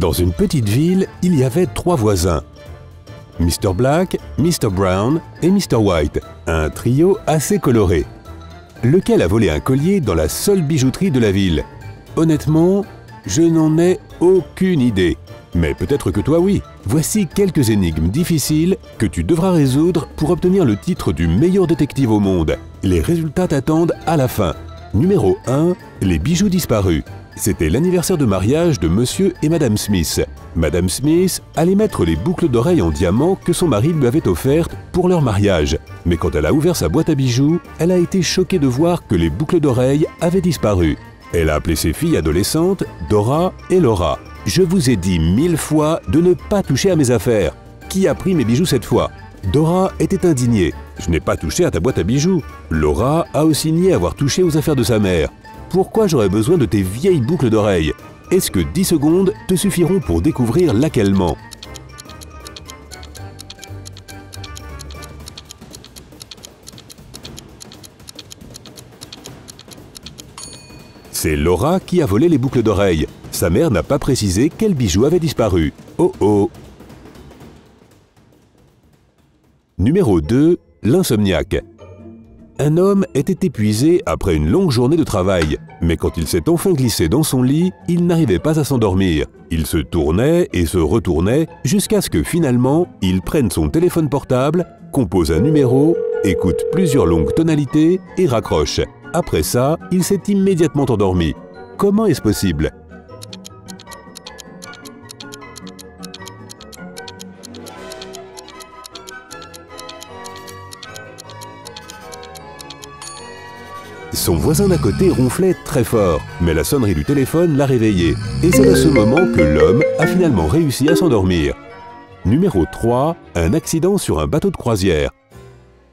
Dans une petite ville, il y avait 3 voisins. Mr. Black, Mr. Brown et Mr. White, un trio assez coloré. Lequel a volé un collier dans la seule bijouterie de la ville? Honnêtement, je n'en ai aucune idée. Mais peut-être que toi oui. Voici quelques énigmes difficiles que tu devras résoudre pour obtenir le titre du meilleur détective au monde. Les résultats t'attendent à la fin. Numéro 1. Les bijoux disparus. C'était l'anniversaire de mariage de Monsieur et Madame Smith. Madame Smith allait mettre les boucles d'oreilles en diamant que son mari lui avait offertes pour leur mariage. Mais quand elle a ouvert sa boîte à bijoux, elle a été choquée de voir que les boucles d'oreilles avaient disparu. Elle a appelé ses filles adolescentes Dora et Laura. « Je vous ai dit 1000 fois de ne pas toucher à mes affaires. Qui a pris mes bijoux cette fois ?» Dora était indignée. « Je n'ai pas touché à ta boîte à bijoux. » Laura a aussi nié avoir touché aux affaires de sa mère. « Pourquoi j'aurais besoin de tes vieilles boucles d'oreilles? Est-ce que 10 secondes te suffiront pour découvrir laquelle ment ?» C'est Laura qui a volé les boucles d'oreilles. Sa mère n'a pas précisé quel bijou avait disparu. Oh oh! Numéro 2. L'insomniaque. Un homme était épuisé après une longue journée de travail, mais quand il s'est enfin glissé dans son lit, il n'arrivait pas à s'endormir. Il se tournait et se retournait jusqu'à ce que finalement, il prenne son téléphone portable, compose un numéro, écoute plusieurs longues tonalités et raccroche. Après ça, il s'est immédiatement endormi. Comment est-ce possible? Son voisin d'à côté ronflait très fort, mais la sonnerie du téléphone l'a réveillé. Et c'est à ce moment que l'homme a finalement réussi à s'endormir. Numéro 3. Un accident sur un bateau de croisière.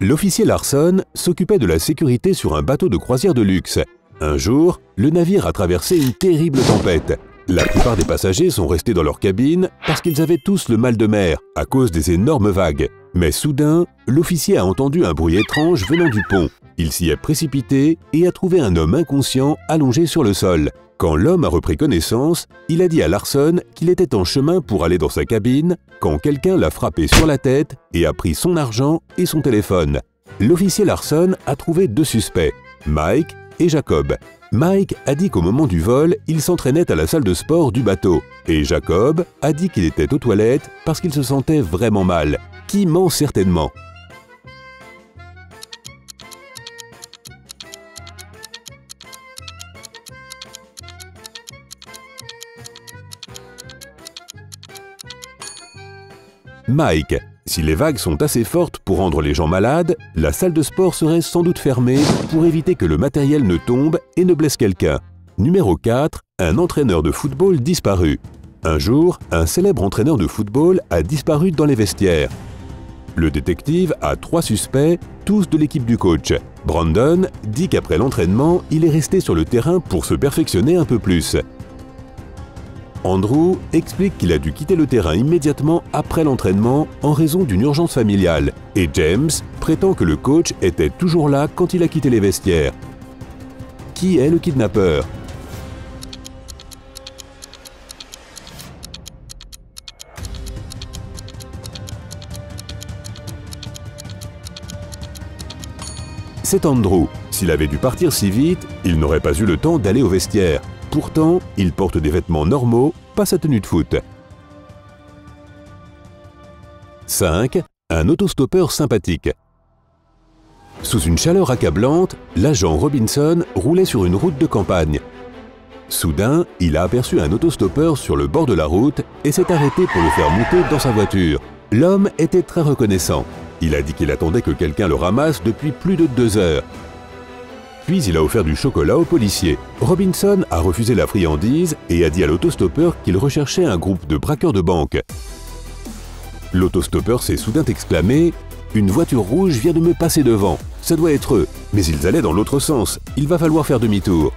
L'officier Larson s'occupait de la sécurité sur un bateau de croisière de luxe. Un jour, le navire a traversé une terrible tempête. La plupart des passagers sont restés dans leur cabine parce qu'ils avaient tous le mal de mer à cause des énormes vagues. Mais soudain, l'officier a entendu un bruit étrange venant du pont. Il s'y est précipité et a trouvé un homme inconscient allongé sur le sol. Quand l'homme a repris connaissance, il a dit à Larson qu'il était en chemin pour aller dans sa cabine quand quelqu'un l'a frappé sur la tête et a pris son argent et son téléphone. L'officier Larson a trouvé 2 suspects, Mike et Jacob. Mike a dit qu'au moment du vol, il s'entraînait à la salle de sport du bateau. Et Jacob a dit qu'il était aux toilettes parce qu'il se sentait vraiment mal. Qui ment certainement? Mike. Si les vagues sont assez fortes pour rendre les gens malades, la salle de sport serait sans doute fermée pour éviter que le matériel ne tombe et ne blesse quelqu'un. Numéro 4. Un entraîneur de football disparu. Un jour, un célèbre entraîneur de football a disparu dans les vestiaires. Le détective a 3 suspects, tous de l'équipe du coach. Brandon dit qu'après l'entraînement, il est resté sur le terrain pour se perfectionner un peu plus. Andrew explique qu'il a dû quitter le terrain immédiatement après l'entraînement en raison d'une urgence familiale, et James prétend que le coach était toujours là quand il a quitté les vestiaires. Qui est le kidnappeur? C'est Andrew. S'il avait dû partir si vite, il n'aurait pas eu le temps d'aller au vestiaire. Pourtant, il porte des vêtements normaux, pas sa tenue de foot. 5. Un autostoppeur sympathique. Sous une chaleur accablante, l'agent Robinson roulait sur une route de campagne. Soudain, il a aperçu un autostoppeur sur le bord de la route et s'est arrêté pour le faire monter dans sa voiture. L'homme était très reconnaissant. Il a dit qu'il attendait que quelqu'un le ramasse depuis plus de 2 heures. Puis il a offert du chocolat au policier. Robinson a refusé la friandise et a dit à l'autostoppeur qu'il recherchait un groupe de braqueurs de banque. L'autostoppeur s'est soudain exclamé « Une voiture rouge vient de me passer devant, ça doit être eux, mais ils allaient dans l'autre sens, il va falloir faire demi-tour. »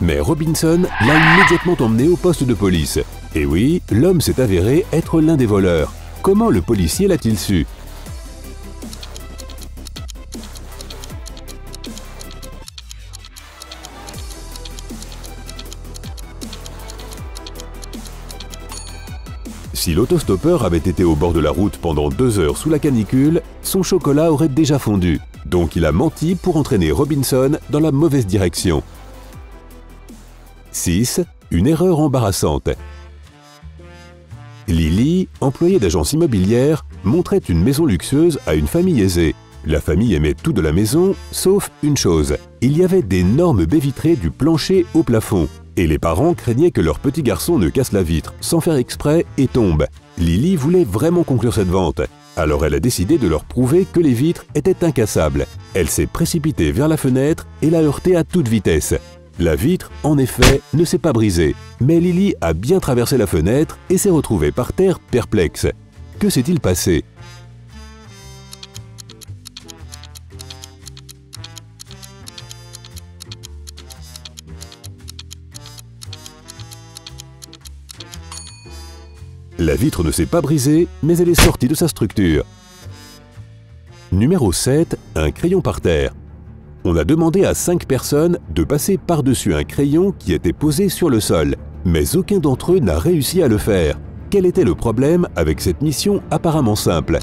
Mais Robinson l'a immédiatement emmené au poste de police. Et oui, l'homme s'est avéré être l'un des voleurs. Comment le policier l'a-t-il su? Si l'autostoppeur avait été au bord de la route pendant 2 heures sous la canicule, son chocolat aurait déjà fondu. Donc il a menti pour entraîner Robinson dans la mauvaise direction. 6. Une erreur embarrassante. Lily, employée d'agence immobilière, montrait une maison luxueuse à une famille aisée. La famille aimait tout de la maison, sauf une chose. Il y avait d'énormes baies vitrées du plancher au plafond. Et les parents craignaient que leur petit garçon ne casse la vitre sans faire exprès et tombe. Lily voulait vraiment conclure cette vente. Alors elle a décidé de leur prouver que les vitres étaient incassables. Elle s'est précipitée vers la fenêtre et l'a heurtée à toute vitesse. La vitre, en effet, ne s'est pas brisée. Mais Lily a bien traversé la fenêtre et s'est retrouvée par terre perplexe. Que s'est-il passé ? La vitre ne s'est pas brisée, mais elle est sortie de sa structure. Numéro 7. Un crayon par terre. On a demandé à 5 personnes de passer par-dessus un crayon qui était posé sur le sol, mais aucun d'entre eux n'a réussi à le faire. Quel était le problème avec cette mission apparemment simple ?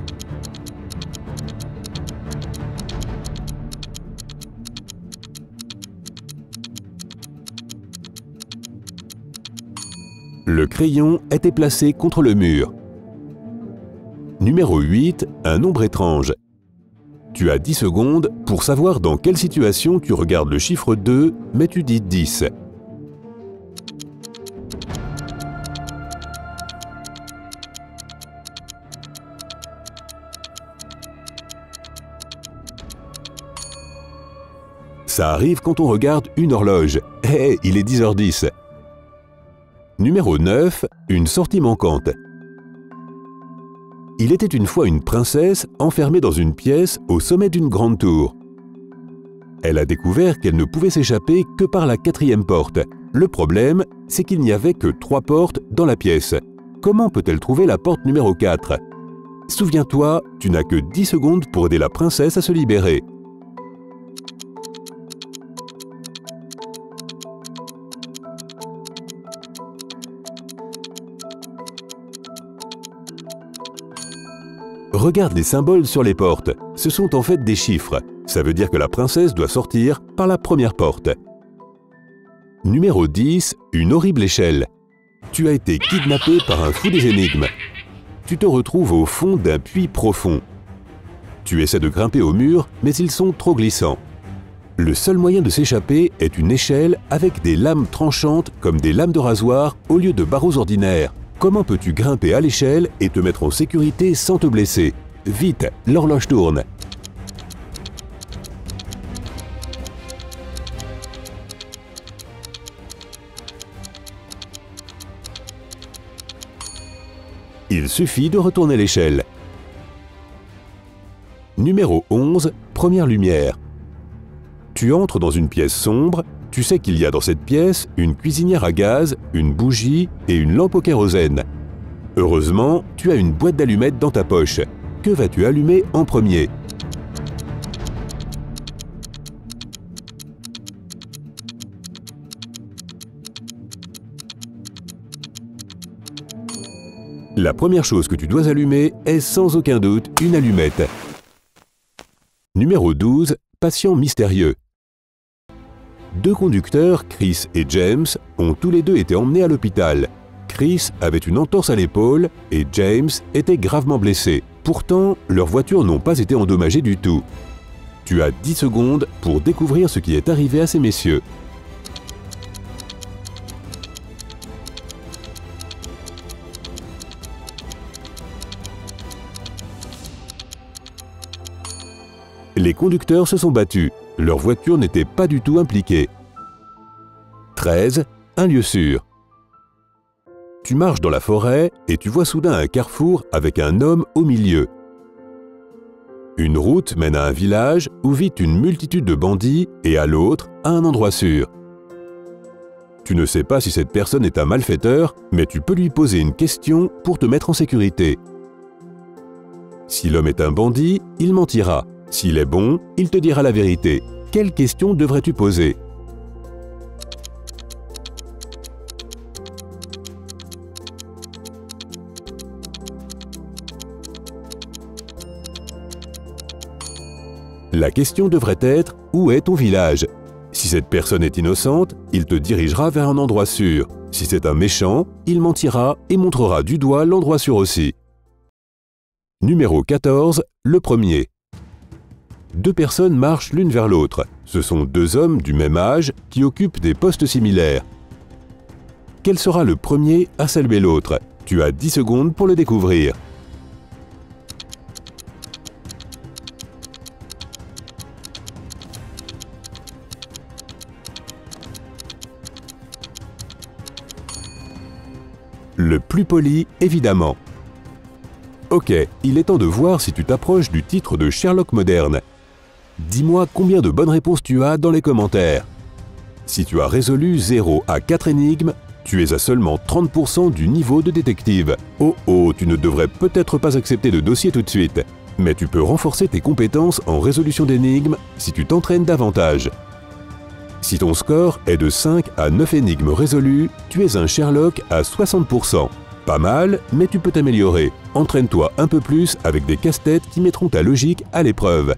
Le crayon était placé contre le mur. Numéro 8. Un nombre étrange. Tu as 10 secondes pour savoir dans quelle situation tu regardes le chiffre 2, mais tu dis 10. Ça arrive quand on regarde une horloge. Hey, il est 10h10. Numéro 9. Une sortie manquante. Il était une fois une princesse enfermée dans une pièce au sommet d'une grande tour. Elle a découvert qu'elle ne pouvait s'échapper que par la 4e porte. Le problème, c'est qu'il n'y avait que 3 portes dans la pièce. Comment peut-elle trouver la porte numéro 4 ? Souviens-toi, tu n'as que 10 secondes pour aider la princesse à se libérer. Regarde les symboles sur les portes. Ce sont en fait des chiffres. Ça veut dire que la princesse doit sortir par la première porte. Numéro 10. Une horrible échelle. Tu as été kidnappé par un fou des énigmes. Tu te retrouves au fond d'un puits profond. Tu essaies de grimper au mur, mais ils sont trop glissants. Le seul moyen de s'échapper est une échelle avec des lames tranchantes comme des lames de rasoir au lieu de barreaux ordinaires. Comment peux-tu grimper à l'échelle et te mettre en sécurité sans te blesser? Vite, l'horloge tourne. Il suffit de retourner l'échelle. Numéro 11. Première lumière. Tu entres dans une pièce sombre. Tu sais qu'il y a dans cette pièce une cuisinière à gaz, une bougie et une lampe au kérosène. Heureusement, tu as une boîte d'allumettes dans ta poche. Que vas-tu allumer en premier ? La première chose que tu dois allumer est sans aucun doute une allumette. Numéro 12. Patient mystérieux. 2 conducteurs, Chris et James, ont tous les 2 été emmenés à l'hôpital. Chris avait une entorse à l'épaule et James était gravement blessé. Pourtant, leurs voitures n'ont pas été endommagées du tout. Tu as 10 secondes pour découvrir ce qui est arrivé à ces messieurs. Les conducteurs se sont battus. Leur voiture n'était pas du tout impliquée. 13. Un lieu sûr. Tu marches dans la forêt et tu vois soudain un carrefour avec un homme au milieu. Une route mène à un village où vit une multitude de bandits et à l'autre, à un endroit sûr. Tu ne sais pas si cette personne est un malfaiteur, mais tu peux lui poser une question pour te mettre en sécurité. Si l'homme est un bandit, il mentira. S'il est bon, il te dira la vérité. Quelle question devrais-tu poser? La question devrait être « Où est ton village ?» Si cette personne est innocente, il te dirigera vers un endroit sûr. Si c'est un méchant, il mentira et montrera du doigt l'endroit sûr aussi. Numéro 14. Le premier. Deux personnes marchent l'une vers l'autre. Ce sont deux hommes du même âge qui occupent des postes similaires. Quel sera le premier à saluer l'autre? Tu as 10 secondes pour le découvrir. Le plus poli, évidemment. Ok, il est temps de voir si tu t'approches du titre de Sherlock moderne. Dis-moi combien de bonnes réponses tu as dans les commentaires. Si tu as résolu 0 à 4 énigmes, tu es à seulement 30% du niveau de détective. Oh oh, tu ne devrais peut-être pas accepter de dossier tout de suite, mais tu peux renforcer tes compétences en résolution d'énigmes si tu t'entraînes davantage. Si ton score est de 5 à 9 énigmes résolues, tu es un Sherlock à 60%. Pas mal, mais tu peux t'améliorer. Entraîne-toi un peu plus avec des casse-têtes qui mettront ta logique à l'épreuve.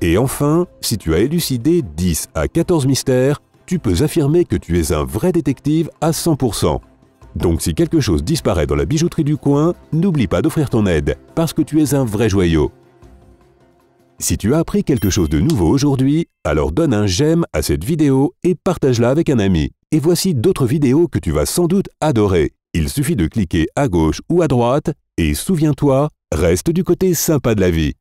Et enfin, si tu as élucidé 10 à 14 mystères, tu peux affirmer que tu es un vrai détective à 100%. Donc si quelque chose disparaît dans la bijouterie du coin, n'oublie pas d'offrir ton aide, parce que tu es un vrai joyau. Si tu as appris quelque chose de nouveau aujourd'hui, alors donne un j'aime à cette vidéo et partage-la avec un ami. Et voici d'autres vidéos que tu vas sans doute adorer. Il suffit de cliquer à gauche ou à droite et souviens-toi, reste du côté sympa de la vie.